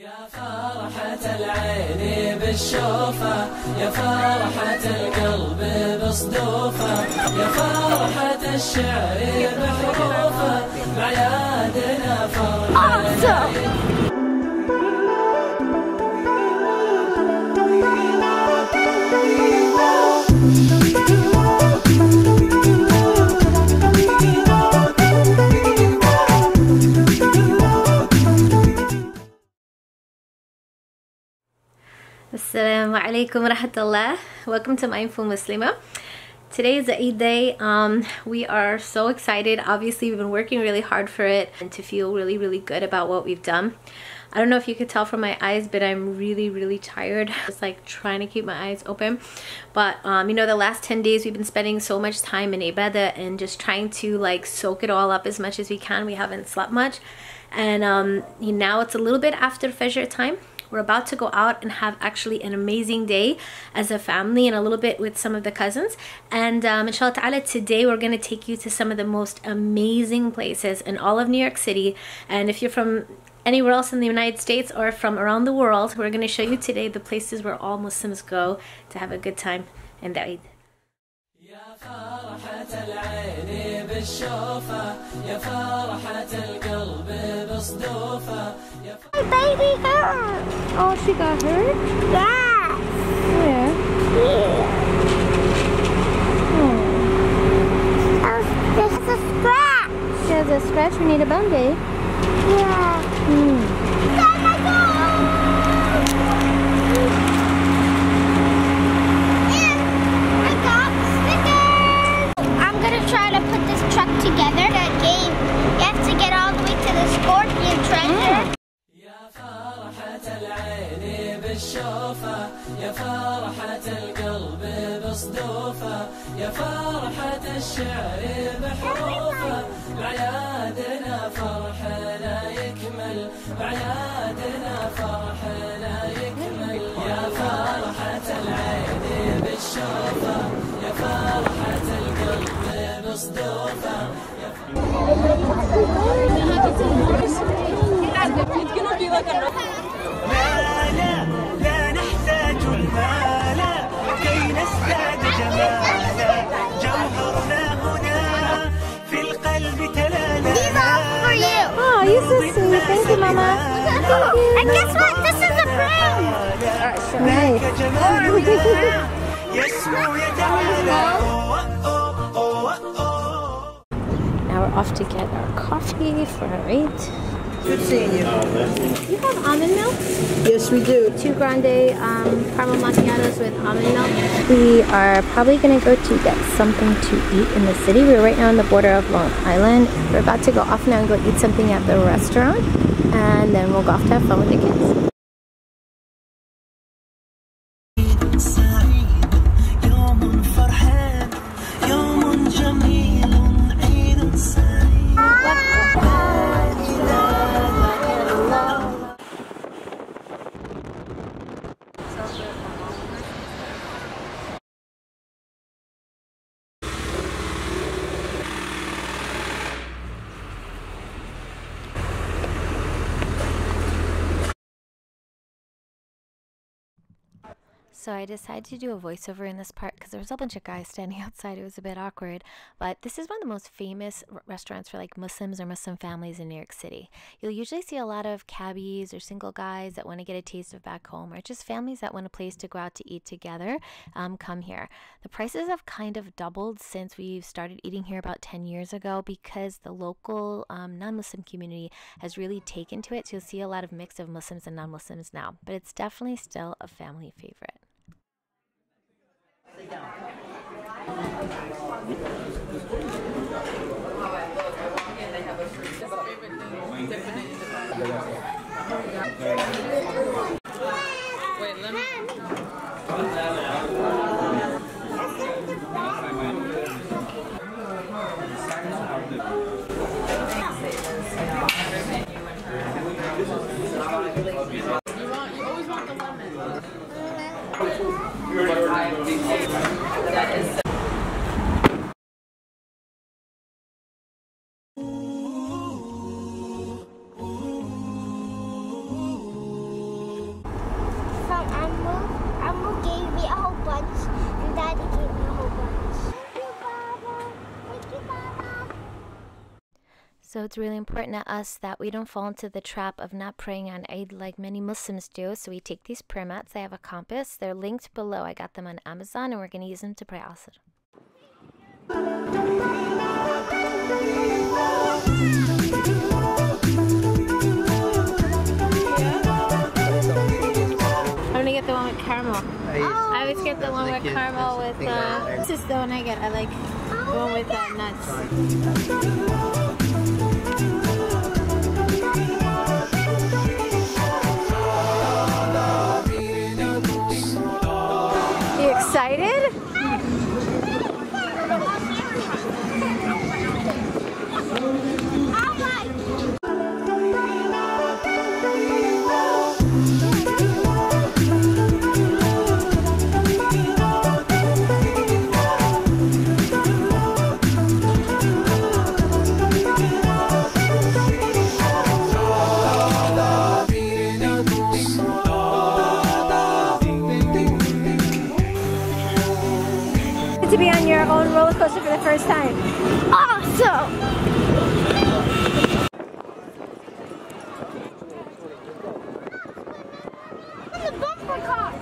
يا فرحة العين بالشوفة يا فرحة القلب بصدوفة يا فرحة الشعر بحروفة معيادنا فرحة Assalamu alaikum warahmatullah. Welcome to Mindful Muslimah. Today is the Eid day. We are so excited. Obviously, we've been working really hard for it and to feel really, really good about what we've done. I don't know if you could tell from my eyes, but I'm really, really tired. It's like trying to keep my eyes open. But, you know, the last 10 days we've been spending so much time in Ibadah and just trying to like soak it all up as much as we can. We haven't slept much. And now it's a little bit after Fajr time. We're about to go out and have actually an amazing day as a family and a little bit with some of the cousins. And inshallah ta'ala, today we're going to take you to some of the most amazing places in all of New York City. And if you're from anywhere else in the United States or from around the world, we're going to show you today the places where all Muslims go to have a good time in the Eid. My baby hurt. Oh, she got hurt? Yeah. Where? Yeah. Oh. Oh, there's a scratch. There's a scratch. We need a band-aid. Yeah. It's gonna be like a Thank you, Mama. Thank you. And guess what? This is a prank. Nice. Now we're off to get our coffee for our Eid. Good seeing you. You have almond milk? Yes, we do. 2 grande caramel macchiatos with almond milk. We are probably going to go to get something to eat in the city. We're right now on the border of Long Island. We're about to go off now and go eat something at the restaurant. And then we'll go off to have fun with the kids. So I decided to do a voiceover in this part because there was a bunch of guys standing outside. It was a bit awkward, but this is one of the most famous restaurants for like Muslims or Muslim families in New York City. You'll usually see a lot of cabbies or single guys that want to get a taste of back home, or just families that want a place to go out to eat together come here. The prices have kind of doubled since we've started eating here about 10 years ago because the local non-Muslim community has really taken to it. So you'll see a lot of mix of Muslims and non-Muslims now, but it's definitely still a family favorite. So it's really important to us that we don't fall into the trap of not praying on Eid like many Muslims do. So we take these prayer mats. They have a compass. They're linked below. I got them on Amazon, and we're going to use them to pray Asr. I'm going to get the one with caramel. I always get the one with caramel with... this is the one I get. I like the one with nuts. Excited? To be on your own roller coaster for the first time. Awesome! The bumper car!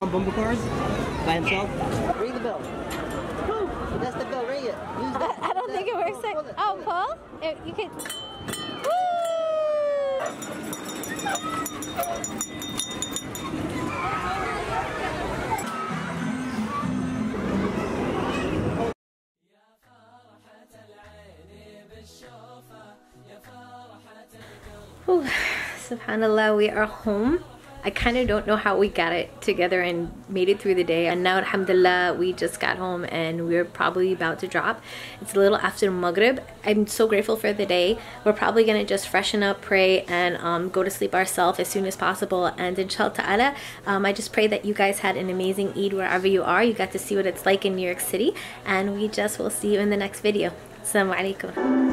Bumper cars? By himself? Ring the bell. That's the bell, ring it. I don't think it works like... Oh, pull? It, you can... Whew. SubhanAllah, we are home. I kind of don't know how we got it together and made it through the day. And now, alhamdulillah, we just got home and we're probably about to drop. It's a little after Maghrib. I'm so grateful for the day. We're probably going to just freshen up, pray, and go to sleep ourselves as soon as possible. And inshallah, I just pray that you guys had an amazing Eid wherever you are. You got to see what it's like in New York City. And we just will see you in the next video. Assalamu alaikum.